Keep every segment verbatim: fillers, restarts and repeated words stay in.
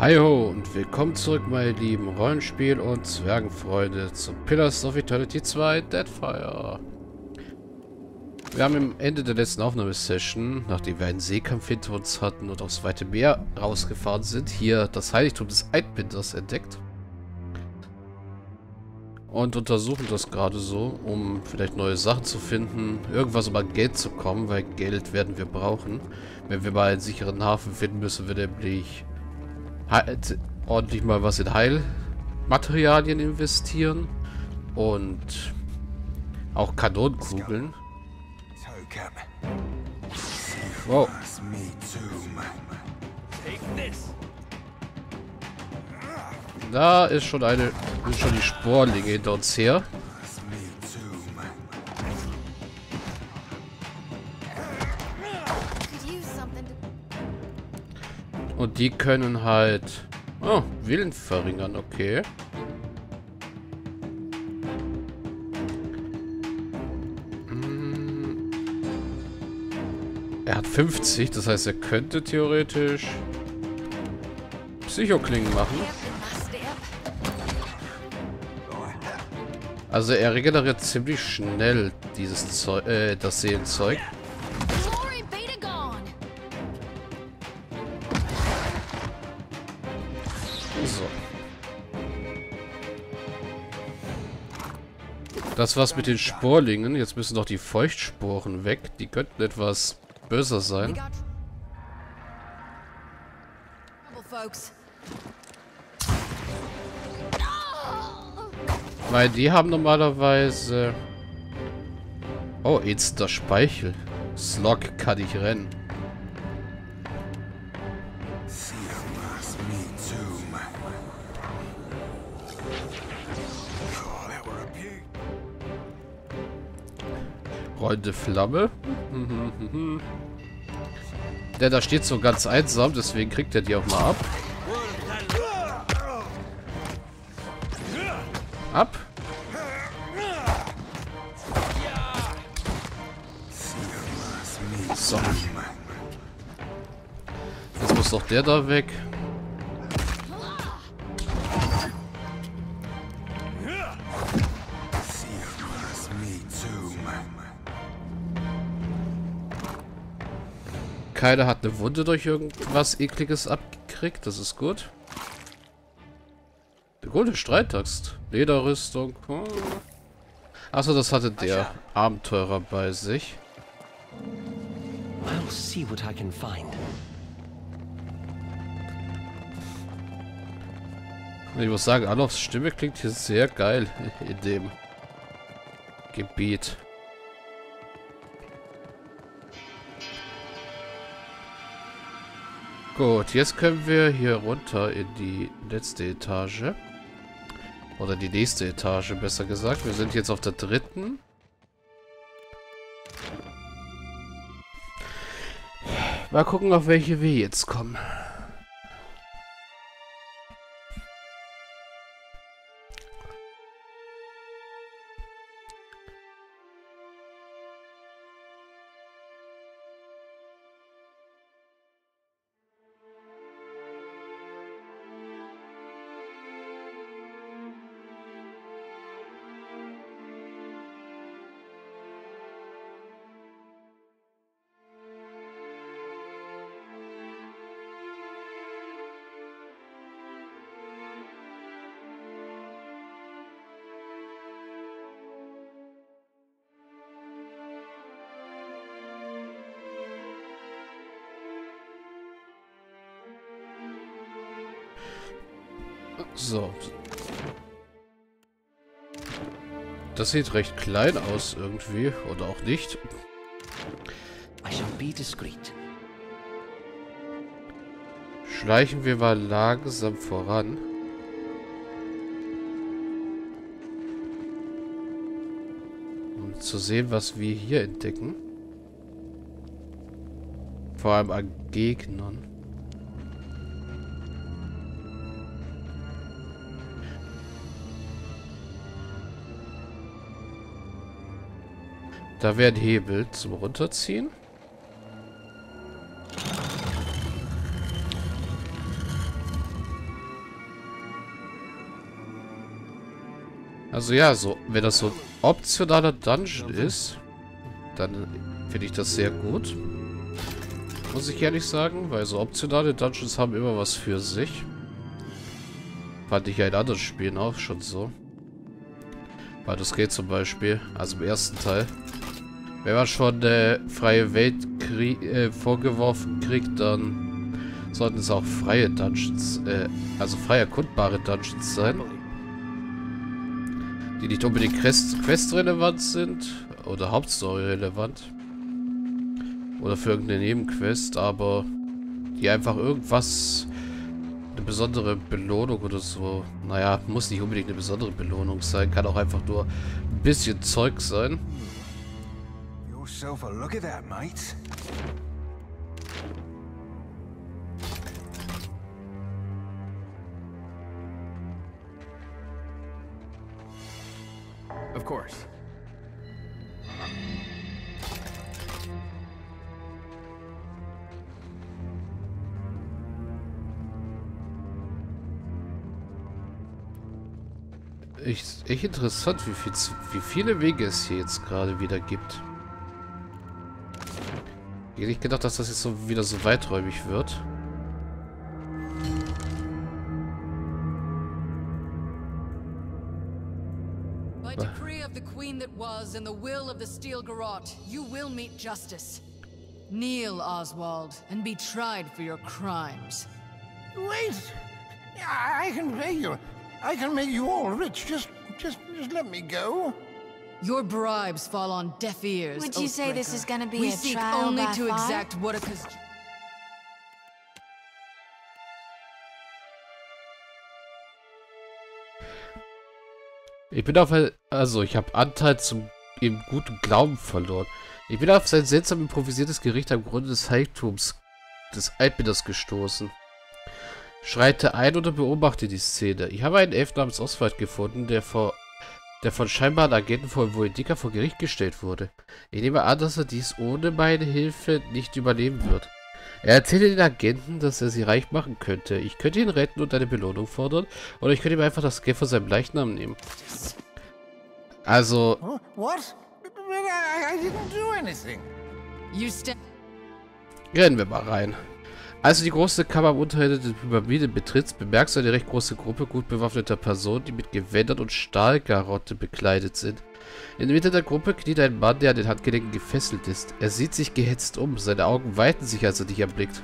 Hiho und willkommen zurück, meine lieben Rollenspiel- und Zwergenfreunde, zu Pillars of Eternity zwei Deadfire. Wir haben am Ende der letzten Aufnahmesession, nachdem wir einen Seekampf hinter uns hatten und aufs weite Meer rausgefahren sind, hier das Heiligtum des Eidbinders entdeckt. Und untersuchen das gerade so, um vielleicht neue Sachen zu finden, irgendwas um an Geld zu kommen, weil Geld werden wir brauchen. Wenn wir mal einen sicheren Hafen finden, müssen wir nämlich halt ordentlich mal was in Heilmaterialien investieren und auch Kanonenkugeln. Wow. Da ist schon eine, sind schon die Sporlinge hinter uns her. Und die können halt... Oh, Willen verringern, okay. Hm. Er hat fünfzig, das heißt, er könnte theoretisch Psychoklingen machen. Also er regeneriert ziemlich schnell dieses Zeug, äh, das Seelenzeug. Das war's mit den Sporlingen. Jetzt müssen noch die Feuchtsporen weg. Die könnten etwas böser sein. Weil die haben normalerweise... Oh, jetzt das Speichel. Slog kann ich rennen. Rollende Flamme. Der da steht so ganz einsam, deswegen kriegt er die auch mal ab. Ab. So. Jetzt muss doch der da weg. Keiner hat eine Wunde durch irgendwas Ekliges abgekriegt. Das ist gut. Die goldene Streitaxt. Lederrüstung. Oh. Achso, das hatte der Abenteurer bei sich. I'll see what I can find. Ich muss sagen, Alofs Stimme klingt hier sehr geil in dem Gebiet. Gut, jetzt können wir hier runter in die letzte Etage. Oder die nächste Etage, besser gesagt. Wir sind jetzt auf der dritten. Mal gucken, auf welche wir jetzt kommen. So. Das sieht recht klein aus irgendwie. Oder auch nicht. Schleichen wir mal langsam voran. Um zu sehen, was wir hier entdecken. Vor allem an Gegnern. Da wäre ein Hebel zum Runterziehen. Also ja, so, wenn das so ein optionaler Dungeon ist, dann finde ich das sehr gut. Muss ich ehrlich sagen, weil so optionale Dungeons haben immer was für sich. Fand ich ja in anderen Spielen auch schon so. Weil das geht zum Beispiel, also im ersten Teil, wenn man schon äh, freie Welt äh, vorgeworfen kriegt, dann sollten es auch freie Dungeons, äh, also frei erkundbare Dungeons sein. Die nicht unbedingt Quest-relevant sind oder Hauptstory-relevant. Oder für irgendeine Nebenquest, aber die einfach irgendwas, eine besondere Belohnung oder so. Naja, muss nicht unbedingt eine besondere Belohnung sein, kann auch einfach nur ein bisschen Zeug sein. Of course. Echt, echt interessant, wie, viel, wie viele Wege es hier jetzt gerade wieder gibt. Ich hätte nicht gedacht, dass das jetzt so wieder so weiträumig wird. In the will of the Steel Garrote, you will meet justice. Kneel, Oswald, and be tried for your crimes. Wait! I can pay you. I can make you all rich. Just, just, just let me go. Your bribes fall on deaf ears. Would you say this is going to be a trial by fire? We seek only to exact Woedica's. Ich bin auf ein, also ich habe Anteil zum im guten Glauben verloren. Ich bin auf sein seltsam improvisiertes Gericht am Grunde des Heiligtums des Eidbinders gestoßen. Schreite ein oder beobachte die Szene. Ich habe einen Elf namens Oswald gefunden, der vor, der von scheinbaren Agenten von Woedica vor Gericht gestellt wurde. Ich nehme an, dass er dies ohne meine Hilfe nicht überleben wird. Er erzählte den Agenten, dass er sie reich machen könnte. Ich könnte ihn retten und eine Belohnung fordern, oder ich könnte ihm einfach das Geld von seinem Leichnam nehmen. Also... Rennen wir mal rein. Als du die große Kammer am unteren Ende der Pyramide betrittst, bemerkst du eine recht große Gruppe gut bewaffneter Personen, die mit Gewändern und Stahlgarotte bekleidet sind. In der Mitte der Gruppe kniet ein Mann, der an den Handgelenken gefesselt ist. Er sieht sich gehetzt um, seine Augen weiten sich, als er dich erblickt.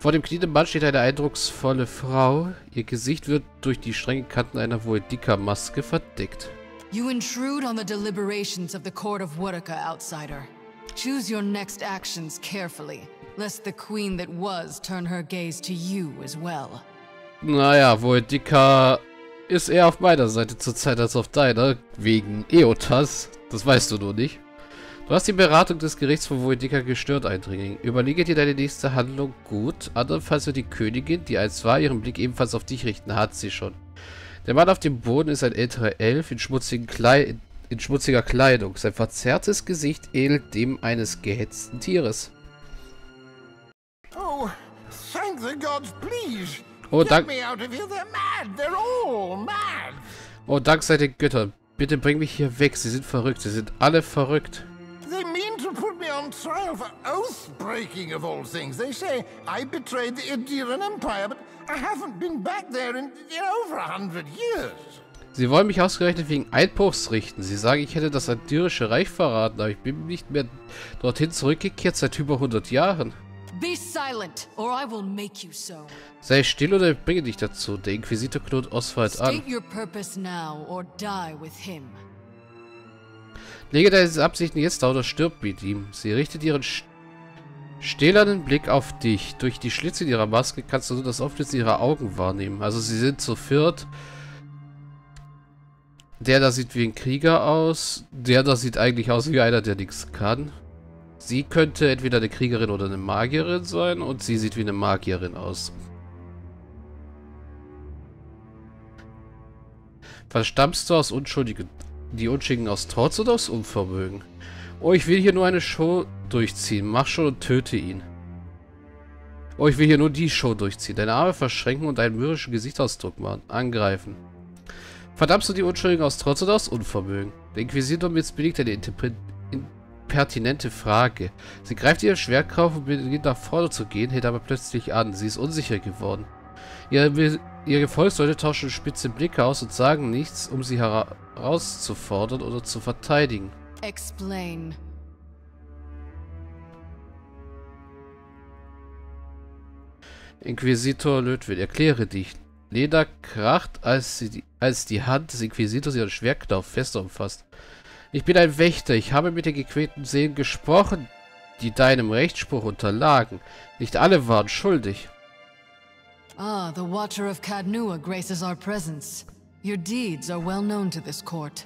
Vor dem knienden Mann steht eine eindrucksvolle Frau. Ihr Gesicht wird durch die strengen Kanten einer Woedica-Maske verdeckt. You intrude on the deliberations of the court of Woedica, outsider. Choose your next actions carefully, lest the queen that was turn her gaze to you as well. Naja, Woedica ist eher auf meiner Seite zurzeit als auf deiner, wegen Eotas. Das weißt du nur nicht. Du hast die Beratung des Gerichts von Woedica gestört, Eindringling. Überlege dir deine nächste Handlung gut, andernfalls wird die Königin, die einst war, ihren Blick ebenfalls auf dich richten, hat sie schon. Der Mann auf dem Boden ist ein älterer Elf in, schmutzigen Klei in schmutziger Kleidung. Sein verzerrtes Gesicht ähnelt dem eines gehetzten Tieres. Oh, thank the gods, please! Oh, dank oh, dank sei den Göttern. Bitte bring mich hier weg. Sie sind verrückt. Sie sind alle verrückt. They mean to put me on trial for oath breaking of all things. They say I betrayed the Adyran Empire, but I haven't been back there in, in over a hundred years. Sie wollen mich ausgerechnet wegen Eidbruchs richten. Sie sagen, ich hätte das Adyrische Reich verraten, aber ich bin nicht mehr dorthin zurückgekehrt seit über hundert Jahren. Be silent, or I will make you so. Sei still oder ich bringe dich dazu. Der Inquisitor knurrt Oswald an. State your purpose now or die with him. Lege deine Absichten jetzt da oder stirb mit ihm. Sie richtet ihren st stählernen Blick auf dich. Durch die Schlitze in ihrer Maske kannst du nur das Aufblitzen ihrer Augen wahrnehmen. Also sie sind zu viert. Der da sieht wie ein Krieger aus. Der da sieht eigentlich aus wie einer, der nichts kann. Sie könnte entweder eine Kriegerin oder eine Magierin sein und sie sieht wie eine Magierin aus. Verstammst du aus Unschuldigen, die Unschuldigen aus Trotz oder aus Unvermögen? Oh, ich will hier nur eine Show durchziehen. Mach schon und töte ihn. Oh, ich will hier nur die Show durchziehen. Deine Arme verschränken und einen mürrischen Gesichtsausdruck machen. Angreifen. Verdammst du die Unschuldigen aus Trotz oder aus Unvermögen? Der Inquisitor missbilligt eine impertinente Frage. Sie greift ihr Schwertkrauf und beginnt nach vorne zu gehen, hält aber plötzlich an. Sie ist unsicher geworden. Ihre, ihre Gefolgsleute tauschen spitze Blicke aus und sagen nichts, um sie herauszufordern oder zu verteidigen. Explain. Inquisitor Lötwig, erkläre dich. Leda kracht, als, sie die, als die Hand des Inquisitors ihren Schwertknauf fester umfasst. Ich bin ein Wächter, ich habe mit den gequälten Seelen gesprochen, die deinem Rechtsspruch unterlagen. Nicht alle waren schuldig. Ah, the Watcher of Kadnua graces our presence. Your deeds are well known to this court.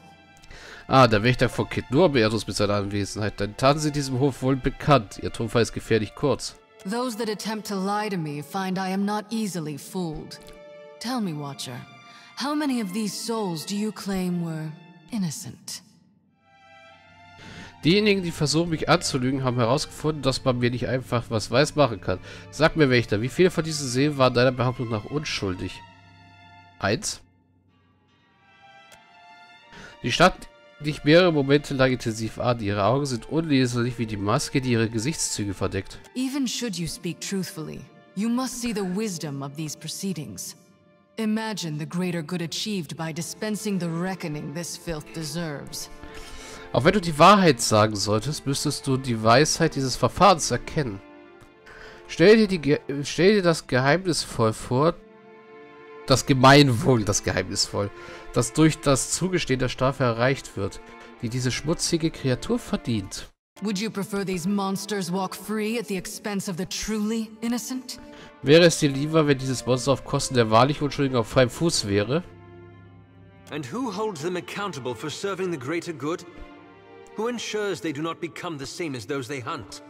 Ah, der Wächter von Kadnua beehrt uns mit seiner Anwesenheit. Deine Taten sind diesem Hof wohl bekannt. Ihr Tonfall ist gefährlich kurz. Those that attempt to lie to me find I am not easily fooled. Tell me, Watcher, how many of these souls do you claim were innocent? Diejenigen, die versuchen, mich anzulügen, haben herausgefunden, dass man mir nicht einfach was weiß machen kann. Sag mir, Wächter, wie viele von diesen Seelen waren deiner Behauptung nach unschuldig? Eins? Die Stadt dich mehrere Momente lang intensiv an. Ihre Augen sind unleserlich wie die Maske, die ihre Gesichtszüge verdeckt. Even should you speak truthfully, you must see the wisdom of these proceedings. Imagine the greater good achieved by dispensing the reckoning this filth deserves. Auch wenn du die Wahrheit sagen solltest, müsstest du die Weisheit dieses Verfahrens erkennen. Stell dir, die Ge stell dir das geheimnisvoll vor, das Gemeinwohl, das geheimnisvoll, das durch das Zugestehen der Strafe erreicht wird, die diese schmutzige Kreatur verdient. Would you prefer these monsters walk free at the expense of the truly innocent? Wäre es dir lieber, wenn dieses Monster auf Kosten der wahrlich Unschuldigen auf freiem Fuß wäre? And who holds them accountable for serving the greater good? Who ensures they do not become the same as those they hunt?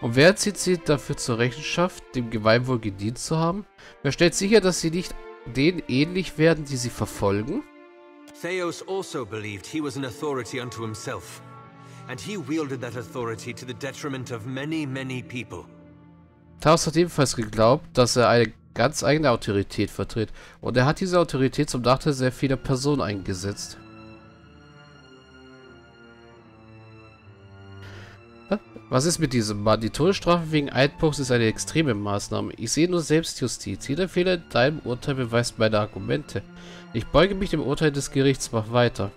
Und wer zieht sie dafür zur Rechenschaft, dem Gemeinwohl gedient zu haben? Wer stellt sicher, dass sie nicht denen ähnlich werden, die sie verfolgen? Thaos also believed he was an authority unto himself, and he wielded that authority to the detriment of many, many people. Thaos hat ebenfalls geglaubt, dass er eine ganz eigene Autorität vertritt, und er hat diese Autorität zum Nachteil sehr vieler Personen eingesetzt. Was ist mit diesem Mann? Die Todesstrafe wegen Eidbruchs ist eine extreme Maßnahme. Ich sehe nur Selbstjustiz. Jeder Fehler in deinem Urteil beweist meine Argumente. Ich beuge mich dem Urteil des Gerichts. Mach weiter.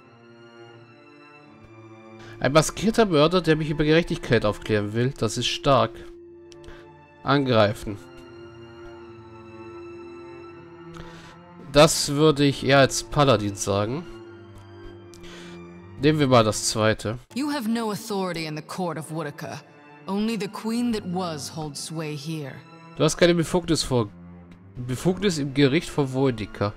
Ein maskierter Mörder, der mich über Gerechtigkeit aufklären will. Das ist stark. Angreifen. Das würde ich eher als Paladin sagen. Nehmen wir mal das zweite. You have no authority in the court of Woedica. Only the queen that was holds sway here. Du hast keine Befugnis vor Befugnis im Gericht von Woedica.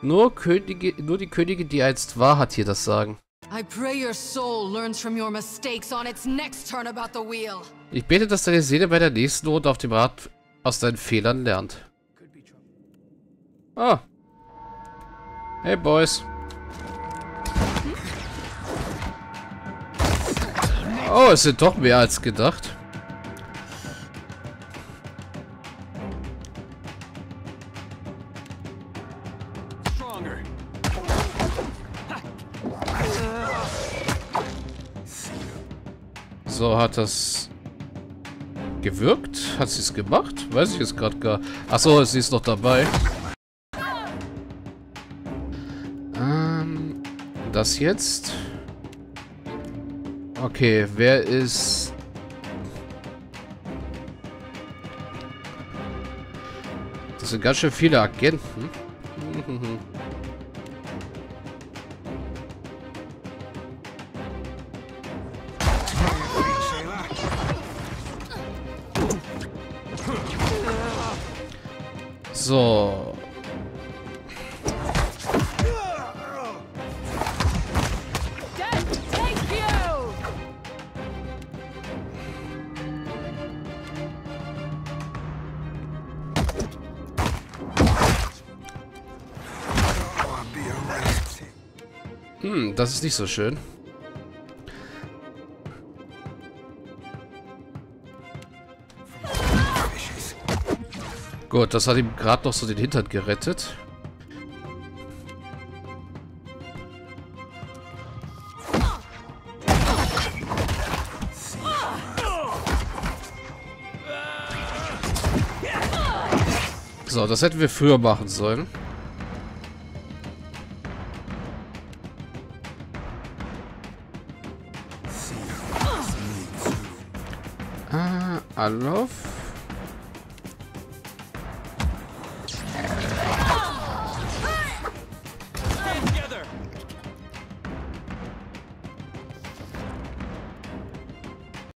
Nur Könige, nur die Königin, die einst war, hat hier das Sagen. I pray your soul learns from your mistakes on its next turn about the wheel. Ich bete, dass deine Seele bei der nächsten Runde auf dem Rad aus deinen Fehlern lernt. Ah. Hey Boys. Oh, es sind doch mehr als gedacht. So, hat das gewirkt? Hat sie es gemacht? Weiß ich jetzt gerade gar nicht. Achso, sie ist noch dabei. Ähm, das jetzt... Okay, wer ist... Das sind ganz schön viele Agenten. So... Hm, das ist nicht so schön. Gut, das hat ihm gerade noch so den Hintern gerettet. So, das hätten wir früher machen sollen. Ah, Alof.